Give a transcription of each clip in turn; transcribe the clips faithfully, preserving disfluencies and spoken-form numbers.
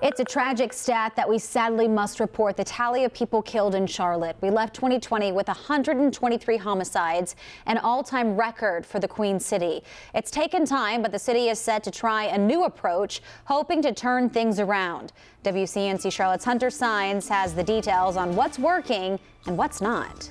It's a tragic stat that we sadly must report, the tally of people killed in Charlotte. We left twenty twenty with one hundred twenty-three homicides, an all-time record for the Queen City. It's taken time, but the city is set to try a new approach, hoping to turn things around. W C N C Charlotte's Hunter Signs has the details on what's working and what's not.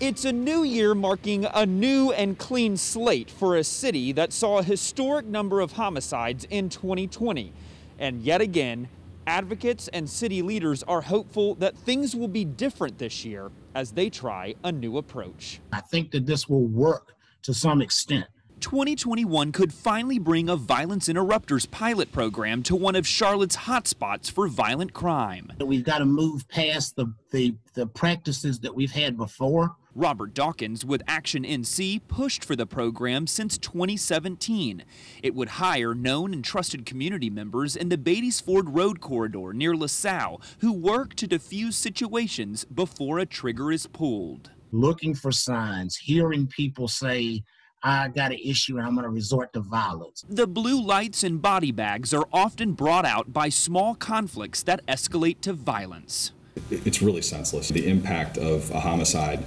It's a new year marking a new and clean slate for a city that saw a historic number of homicides in twenty twenty. And yet again, advocates and city leaders are hopeful that things will be different this year as they try a new approach. I think that this will work to some extent. twenty twenty-one could finally bring a violence interrupters pilot program to one of Charlotte's hotspots for violent crime. We've got to move past the, the, the practices that we've had before. Robert Dawkins with Action N C pushed for the program since twenty seventeen. It would hire known and trusted community members in the Beatties Ford Road corridor near LaSalle who work to defuse situations before a trigger is pulled. Looking for signs, hearing people say, I got an issue and I'm going to resort to violence. The blue lights and body bags are often brought out by small conflicts that escalate to violence. It's really senseless. The impact of a homicide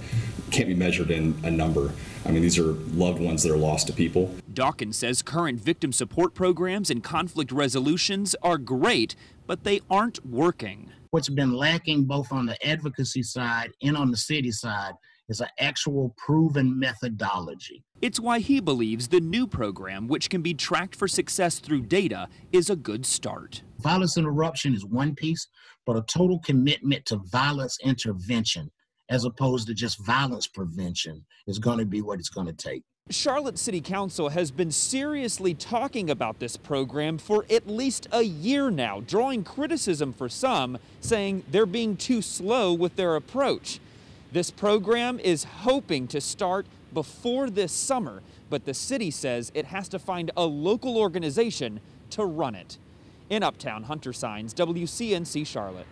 can't be measured in a number. I mean, these are loved ones that are lost to people. Dawkins says current victim support programs and conflict resolutions are great, but they aren't working. What's been lacking both on the advocacy side and on the city side is an actual proven methodology. It's why he believes the new program, which can be tracked for success through data, is a good start. Violence interruption is one piece, but a total commitment to violence intervention, as opposed to just violence prevention, is going to be what it's going to take. Charlotte City Council has been seriously talking about this program for at least a year now, drawing criticism for some, saying they're being too slow with their approach. This program is hoping to start before this summer, but the city says it has to find a local organization to run it. In Uptown, Hunter Signs, W C N C Charlotte.